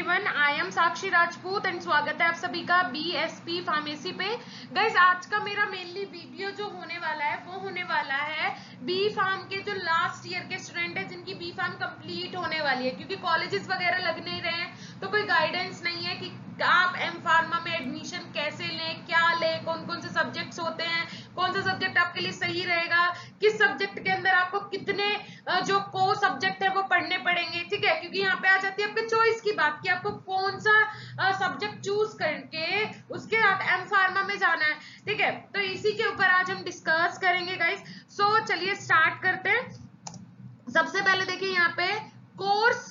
Everyone, I am Sakshi Rajput and स्वागत है आप सभी का बीएसपी फार्मेसी पे। गाइस, आज का मेरा मेनली वीडियो जो होने वाला है वो होने वाला है बी फार्म के जो लास्ट ईयर के स्टूडेंट है जिनकी बी फार्म कंप्लीट होने वाली है, क्योंकि कॉलेजेस वगैरह लग नहीं रहे हैं तो कोई गाइडेंस नहीं है कि आप एम फार्मा में एडमिशन कैसे लें, क्या लें, कौन कौन से सब्जेक्ट्स होते हैं, कौन सा सब्जेक्ट आपके लिए सही रहेगा, किस सब्जेक्ट के अंदर आपको कितने जो कोर सब्जेक्ट है वो पढ़ने पड़ेंगे। ठीक है, क्योंकि यहाँ पे आ जाती है आपके चॉइस की बात कि आपको कौन सा सब्जेक्ट चूज करके उसके बाद एम फार्मा में जाना है। ठीक है, तो इसी के ऊपर आज हम डिस्कस करेंगे गाइस। सो चलिए स्टार्ट करते हैं। सबसे पहले देखिए यहाँ पे course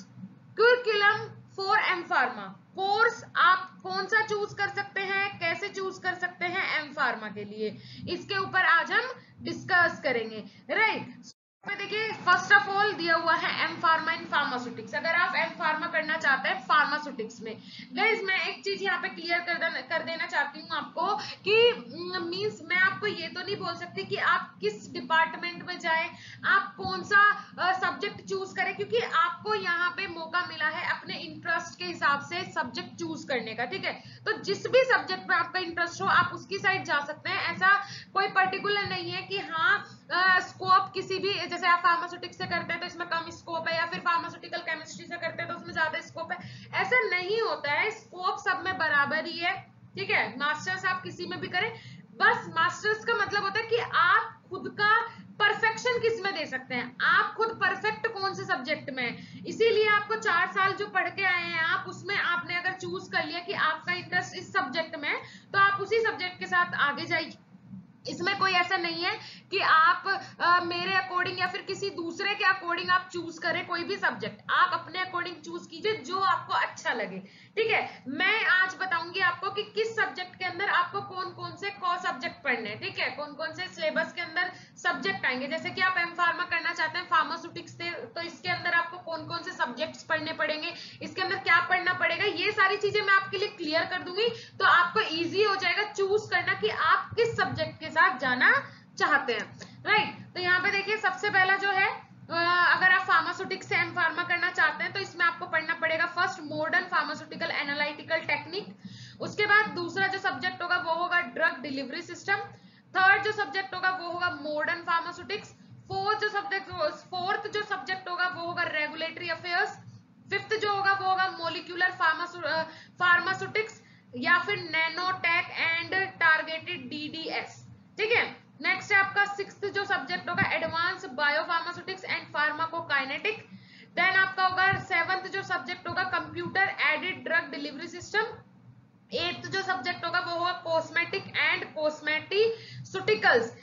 curriculum for M pharma. Course आप कौन सा चूज कर सकते हैं, कैसे चूज कर सकते हैं एम फार्मा के लिए, इसके ऊपर आज हम डिस्कस करेंगे। राइट, देखिए फर्स्ट ऑफ ऑल दिया हुआ है एम फार्मा इन फार्मास्यूटिक्स। अगर आप एम फार्मा करना चाहते हैं फार्मास्यूटिक्स में, गाइस मैं एक चीज यहाँ पे क्लियर कर देना चाहती हूँ आपको कि मींस मैं आपको ये तो नहीं बोल सकती कि आप किस डिपार्टमेंट में जाएं, आप कौन सा सब्जेक्ट चूज करें, क्योंकि आपको यहाँ पे मौका मिला है अपने इंटरेस्ट के हिसाब से सब्जेक्ट चूज करने का। ठीक है, तो जिस भी सब्जेक्ट में आपका इंटरेस्ट हो आप उसकी साइड जा सकते हैं। ऐसा कोई पर्टिकुलर नहीं है कि हाँ स्कोप किसी भी, जैसे आप फार्मास्यूटिक्स से करते हैं तो इसमें कम स्कोप है, या फिर फार्मास्यूटिकल केमिस्ट्री से करते हैं तो उसमें ज्यादा स्कोप है। ऐसा नहीं होता है, स्कोप सब में बराबर ही है। ठीक है, मास्टर्स आप किसी में भी करें, बस मास्टर्स का मतलब होता है कि आप खुद का परफेक्शन किस में दे सकते हैं, आप खुद परफेक्ट कौन से सब्जेक्ट में है। इसीलिए आपको 4 साल जो पढ़ के आए हैं आप उसमें आपने अगर चूज कर लिया कि आपका इंटरेस्ट इस सब्जेक्ट में है तो आप उसी सब्जेक्ट के साथ आगे जाइए। इसमें कोई ऐसा नहीं है कि आप मेरे अकॉर्डिंग या फिर किसी दूसरे के अकॉर्डिंग आप चूज करें कोई भी सब्जेक्ट। आप अपने अकॉर्डिंग चूज कीजिए जो आपको अच्छा लगे। ठीक है, मैं आज बताऊंगी आपको कि किस सब्जेक्ट के अंदर आपको कौन कौन से को सब्जेक्ट पढ़ने हैं। ठीक है, कौन कौन से सिलेबस के अंदर सब्जेक्ट आएंगे। जैसे कि आप एम फार्मा करना चाहते हैं फार्मास्यूटिक्स से, तो इसके अंदर आपको कौन कौन से सब्जेक्ट्स पढ़ने पड़ेंगे, इसके अंदर क्या पढ़ना पड़ेगा, ये सारी चीजें मैं आपके लिए क्लियर कर दूंगी तो आपको ईजी हो जाएगा चूज करना कि आप किस सब्जेक्ट के साथ जाना चाहते हैं। राइट, तो यहाँ पे देखिए सबसे पहला जो है अगर आप फार्मास्यूटिक्स से एम फार्मा करना चाहते हैं तो इसमें आपको पढ़ना पड़ेगा first modern pharmaceutical analytical technique. उसके बाद दूसरा जो सब्जेक्ट होगा वो होगा ड्रग डिलीवरी सिस्टम। थर्ड जो सब्जेक्ट होगा वो होगा मॉडर्न फार्मास्यूटिक्स। फोर्थ जो सब्जेक्ट होगा वो होगा रेगुलेटरी अफेयर्स। फिफ्थ जो होगा वो होगा मोलिकुलर फार्मास्यूटिक्स या फिर नैनोटेक एंड टारगेटेड डीडीएस। ठीक है, नेक्स्ट है आपका सिक्स्थ जो सब्जेक्ट होगा advance biopharmaceutics and pharmacokinetic. Then आपका होगा 7th जो सब्जेक्ट होगा computer aided drug delivery system. 8th जो सब्जेक्ट होगा वो होगा कॉस्मेटिक एंड कॉस्मेटिक्यूटिकल्स।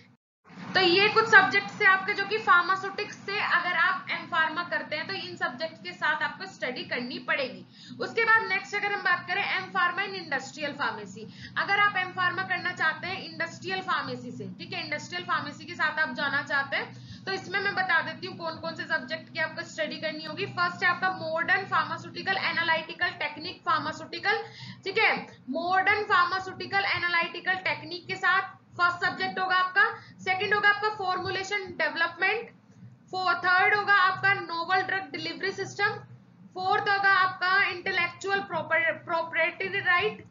तो ये कुछ सब्जेक्ट्स है आपके जो कि फार्मास्यूटिक्स से अगर आप एम फार्मा करते हैं तो इन सब्जेक्ट के साथ आपको स्टडी करनी पड़ेगी। उसके बाद नेक्स्ट अगर हम बात करें M pharma in industrial pharmacy. अगर आप एम फार्मा करना चाहते हैं इंडस्ट्रियल फार्मेसी से, ठीक है, इंडस्ट्रियल फार्मेसी के साथ आप जाना चाहते हैं तो इसमें मैं बता देती हूँ कौन कौन से सब्जेक्ट की आपको स्टडी करनी होगी। फर्स्ट है आपका modern pharmaceutical analytical technique pharmaceutical. ठीक है, मॉडर्न फार्मास्यूटिकल एनालिटिकल टेक्निक के साथ फर्स्ट सब्जेक्ट होगा आपका। सेकंड होगा आपका फॉर्मुलेशन डेवलपमेंट। थर्ड होगा आपका novel drug delivery system. Fourth होगा आपका इंटेलेक्चुअल प्रॉपर्टी राइट।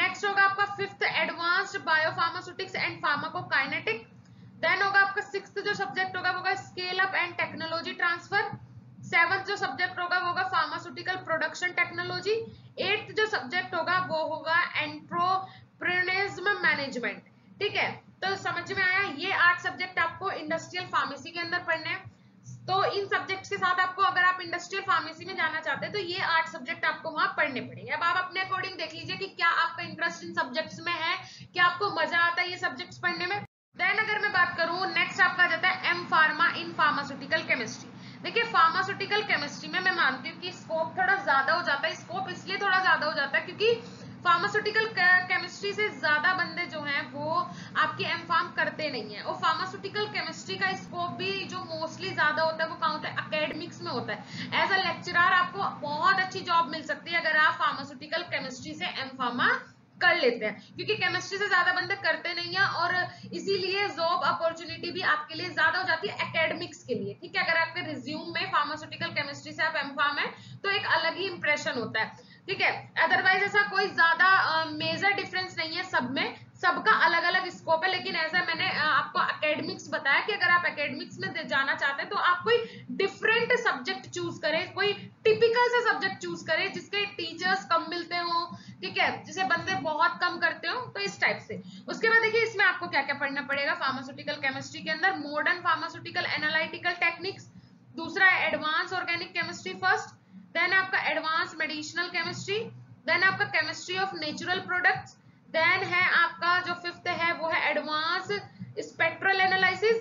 नेक्स्ट होगा आपका fifth advanced biopharmaceutics and pharmacokinetic. Then होगा आपका सिक्स्थ जो सब्जेक्ट होगा वो होगा scale up and technology transfer. Seventh जो सब्जेक्ट होगा वो होगा फार्मास्यूटिकल प्रोडक्शन टेक्नोलॉजी। एट्थ जो सब्जेक्ट होगा वो होगा एंटरप्रेन्योरिज्म मैनेजमेंट। ठीक है, तो समझ में आया, ये 8 सब्जेक्ट आपको इंडस्ट्रियल फार्मेसी के अंदर पढ़ने हैं। तो इन सब्जेक्ट्स के साथ आपको अगर आप इंडस्ट्रियल फार्मेसी में जाना चाहते हैं तो ये 8 सब्जेक्ट आपको वहां पढ़ने पड़ेंगे। अब आप अपने अकॉर्डिंग देख लीजिए कि क्या आपका इंटरेस्ट इन सब्जेक्ट्स में है, क्या आपको मजा आता है ये सब्जेक्ट्स पढ़ने में। देन अगर मैं बात करूं नेक्स्ट आपका आ जाता है M pharma in pharmaceutical chemistry. देखिए फार्मास्यूटिकल केमिस्ट्री में मैं मानती हूँ कि स्कोप थोड़ा ज्यादा हो जाता है। स्कोप इसलिए थोड़ा ज्यादा हो जाता है क्योंकि फार्मास्यूटिकल केमिस्ट्री से ज्यादा बंदे जो हैं वो आपके एम फार्म करते नहीं है, और फार्मास्यूटिकल केमिस्ट्री का स्कोप भी जो मोस्टली ज्यादा होता है वो कहाँ होता है, एकेडमिक्स में होता है। एज अ लेक्चरर आपको बहुत अच्छी जॉब मिल सकती है अगर आप फार्मास्यूटिकल केमिस्ट्री से एम फार्मा कर लेते हैं, क्योंकि केमिस्ट्री से ज्यादा बंदे करते नहीं है और इसीलिए जॉब अपॉर्चुनिटी भी आपके लिए ज्यादा हो जाती है एकेडमिक्स के लिए। ठीक है, अगर आपके रिज्यूम में फार्मास्यूटिकल केमिस्ट्री से आप एम फार्म है तो एक अलग ही इंप्रेशन होता है। ठीक है। अदरवाइज ऐसा कोई ज्यादा मेजर डिफरेंस नहीं है सब में, सबका अलग अलग स्कोप है। लेकिन ऐसा मैंने आपको एकेडमिक्स बताया कि अगर आप एकेडमिक्स में जाना चाहते हैं तो आप कोई डिफरेंट सब्जेक्ट चूज करें, कोई टिपिकल सा सब्जेक्ट चूज करें जिसके टीचर्स कम मिलते हो, ठीक है, जिसे बंदे बहुत कम करते हो, तो इस टाइप से। उसके बाद देखिए इसमें आपको क्या क्या पढ़ना पड़ेगा फार्मास्यूटिकल केमिस्ट्री के अंदर। मॉडर्न फार्मास्यूटिकल एनालिटिकल टेक्निक्स, दूसरा advance organic chemistry first, then आपका एडवांस मेडिसिनल केमिस्ट्री, देन आपका chemistry of natural products, then है आपका जो फिफ्थ है वो है एडवांस स्पेक्ट्रल एनालिसिस,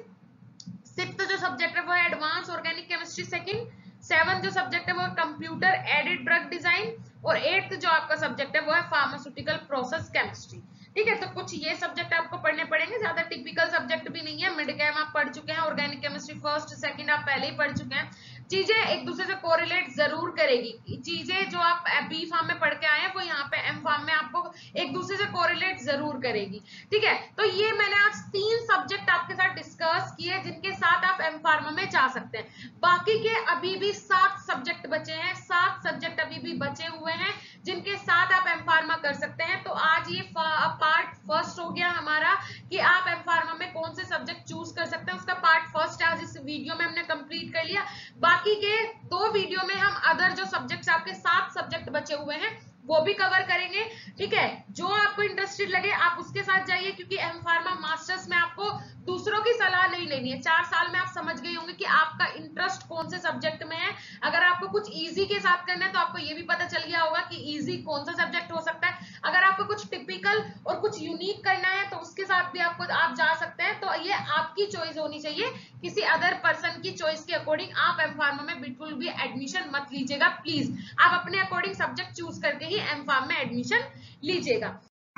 सिक्स्थ जो सब्जेक्ट है वो है advance organic chemistry second, seventh जो सब्जेक्ट है वो है कंप्यूटर एडेड ड्रग डिजाइन, और एट्थ जो आपका सब्जेक्ट है वो है फार्मास्यूटिकल प्रोसेस केमिस्ट्री, ठीक है। तो कुछ ये सब्जेक्ट आपको पढ़ने पड़ेंगे, ज्यादा टिपिकल सब्जेक्ट भी नहीं है। मिडकेम आप पढ़ चुके हैं, ऑर्गेनिक केमिस्ट्री फर्स्ट सेकंड आप पहले ही पढ़ चुके हैं। चीजें एक दूसरे से कोरिलेट जरूर करेगी, चीजें जो आप बी फार्म में पढ़ के आए हैं वो यहाँ पे एम फार्म में आपको एक दूसरे से कोरिलेट जरूर करेगी, ठीक है। तो ये मैंने आज 3 सब्जेक्ट आपके साथ डिस्कस किए जिनके साथ आप एम फार्म में जा सकते हैं। बाकी के अभी भी 7 सब्जेक्ट बचे हैं, 7 सब्जेक्ट अभी भी बचे हुए हैं जिनके साथ आप एम फार्मा कर सकते हैं। तो आज ये पार्ट फर्स्ट हो गया हमारा कि आप एम फार्मा में कौन से सब्जेक्ट चूज कर सकते हैं, उसका पार्ट फर्स्ट आज इस वीडियो में हमने कंप्लीट कर लिया। बाकी के 2 वीडियो में हम अदर जो सब्जेक्ट्स आपके 7 सब्जेक्ट बचे हुए हैं वो भी कवर करेंगे, ठीक है। जो आपको इंटरेस्टेड लगे आप उसके साथ जाइए, क्योंकि एम फार्मा मास्टर्स में आपको दूसरों की सलाह नहीं लेनी है। 4 साल में आप समझ गए होंगे कि आपका इंटरेस्ट कौन से सब्जेक्ट में है। अगर आपको कुछ इजी के साथ करना है तो आपको ये भी पता चल गया होगा कि इजी कौन सा सब्जेक्ट हो सकता है। अगर आपको कुछ टिपिकल और कुछ यूनिक करना है तो उसके साथ भी आपको आप जा सकते हैं। तो ये आपकी चॉइस होनी चाहिए, किसी अदर पर्सन की चॉइस के अकॉर्डिंग आप एम फार्मा में बिल्कुल भी एडमिशन मत लीजिएगा प्लीज। आप अपने अकॉर्डिंग सब्जेक्ट चूज करके ही एम फार्म में एडमिशन लीजिएगा।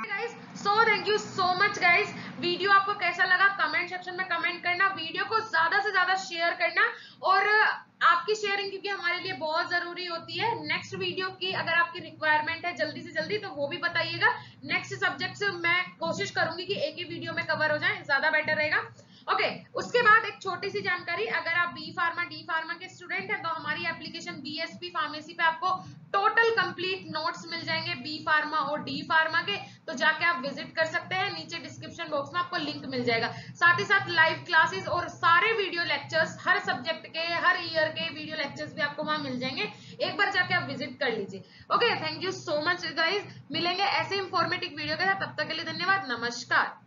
Guys so thank you so much guys, video आपको कैसा लगा कमेंट सेक्शन में कमेंट करना, वीडियो को ज्यादा से ज्यादा शेयर करना, और आपकी शेयरिंग क्योंकि हमारे लिए बहुत जरूरी होती है। नेक्स्ट वीडियो की अगर आपकी रिक्वायरमेंट है जल्दी से जल्दी तो वो भी बताइएगा। नेक्स्ट सब्जेक्ट्स मैं कोशिश करूंगी कि एक ही वीडियो में कवर हो जाए, ज्यादा बेटर रहेगा। ओके उसके बाद एक छोटी सी जानकारी, अगर आप बी फार्मा डी फार्मा के स्टूडेंट हैं तो हमारी एप्लीकेशन बीएसपी फार्मेसी पे आपको टोटल कंप्लीट नोट्स मिल जाएंगे बी फार्मा और डी फार्मा के, तो जाके आप विजिट कर सकते हैं। नीचे डिस्क्रिप्शन बॉक्स में आपको लिंक मिल जाएगा। साथ ही साथ लाइव क्लासेस और सारे वीडियो लेक्चर्स, हर सब्जेक्ट के हर ईयर के वीडियो लेक्चर्स भी आपको वहां मिल जाएंगे, एक बार जाके आप विजिट कर लीजिए। Okay thank you so much guys, मिलेंगे ऐसे इंफॉर्मेटिव वीडियो के साथ, तब तक के लिए धन्यवाद, नमस्कार।